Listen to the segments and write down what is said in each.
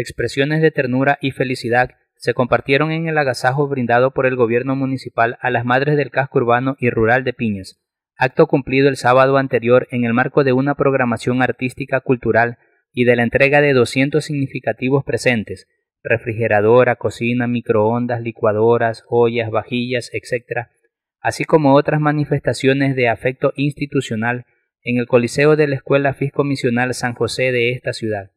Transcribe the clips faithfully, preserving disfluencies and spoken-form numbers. Expresiones de ternura y felicidad se compartieron en el agasajo brindado por el Gobierno Municipal a las madres del casco urbano y rural de Piñas, acto cumplido el sábado anterior en el marco de una programación artística cultural y de la entrega de doscientos significativos presentes, refrigeradora, cocina, microondas, licuadoras, ollas, vajillas, etcétera, así como otras manifestaciones de afecto institucional en el Coliseo de la Escuela Fiscomisional San José de esta ciudad.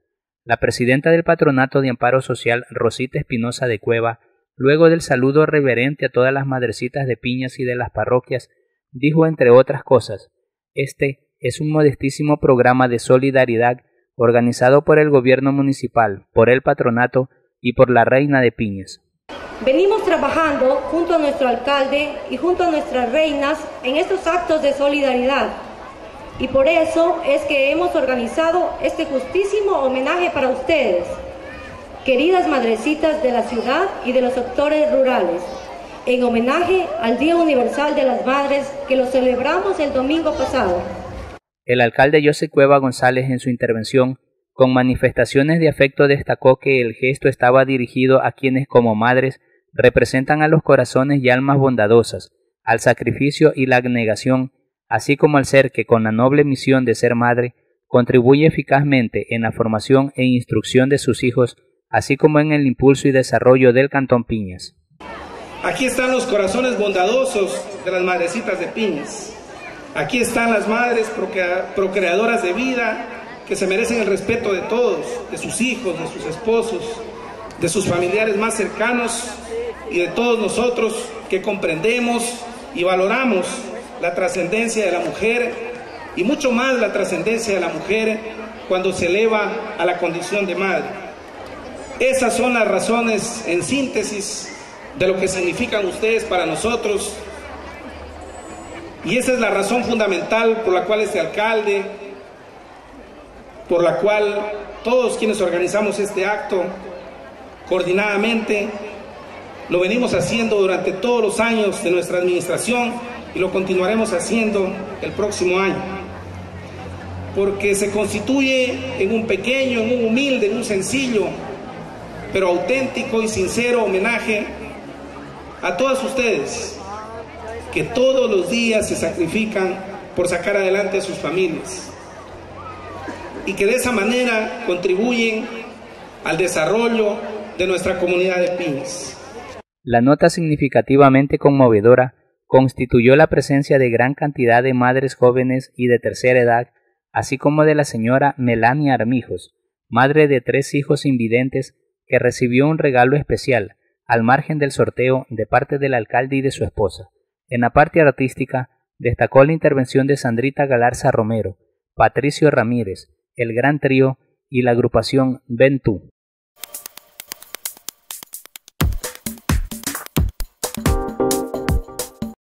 La presidenta del Patronato de Amparo Social, Rosita Espinosa de Cueva, luego del saludo reverente a todas las madrecitas de Piñas y de las parroquias, dijo entre otras cosas: este es un modestísimo programa de solidaridad organizado por el Gobierno Municipal, por el Patronato y por la Reina de Piñas. Venimos trabajando junto a nuestro alcalde y junto a nuestras reinas en estos actos de solidaridad, y por eso es que hemos organizado este justísimo homenaje para ustedes, queridas madrecitas de la ciudad y de los sectores rurales, en homenaje al Día Universal de las Madres que lo celebramos el domingo pasado. El alcalde José Cueva González, en su intervención, con manifestaciones de afecto, destacó que el gesto estaba dirigido a quienes como madres representan a los corazones y almas bondadosas, al sacrificio y la abnegación, así como al ser que con la noble misión de ser madre contribuye eficazmente en la formación e instrucción de sus hijos, así como en el impulso y desarrollo del Cantón Piñas. Aquí están los corazones bondadosos de las madrecitas de Piñas. Aquí están las madres procreadoras de vida que se merecen el respeto de todos, de sus hijos, de sus esposos, de sus familiares más cercanos y de todos nosotros que comprendemos y valoramos la trascendencia de la mujer, y mucho más la trascendencia de la mujer cuando se eleva a la condición de madre. Esas son las razones en síntesis de lo que significan ustedes para nosotros, y esa es la razón fundamental por la cual este alcalde, por la cual todos quienes organizamos este acto coordinadamente lo venimos haciendo durante todos los años de nuestra administración y lo continuaremos haciendo el próximo año, porque se constituye en un pequeño, en un humilde, en un sencillo pero auténtico y sincero homenaje a todas ustedes, que todos los días se sacrifican por sacar adelante a sus familias y que de esa manera contribuyen al desarrollo de nuestra comunidad de Piñas. La nota significativamente conmovedora constituyó la presencia de gran cantidad de madres jóvenes y de tercera edad, así como de la señora Melania Armijos, madre de tres hijos invidentes, que recibió un regalo especial, al margen del sorteo, de parte del alcalde y de su esposa. En la parte artística, destacó la intervención de Sandrita Galarza Romero, Patricio Ramírez, el Gran Trío y la agrupación Ventú.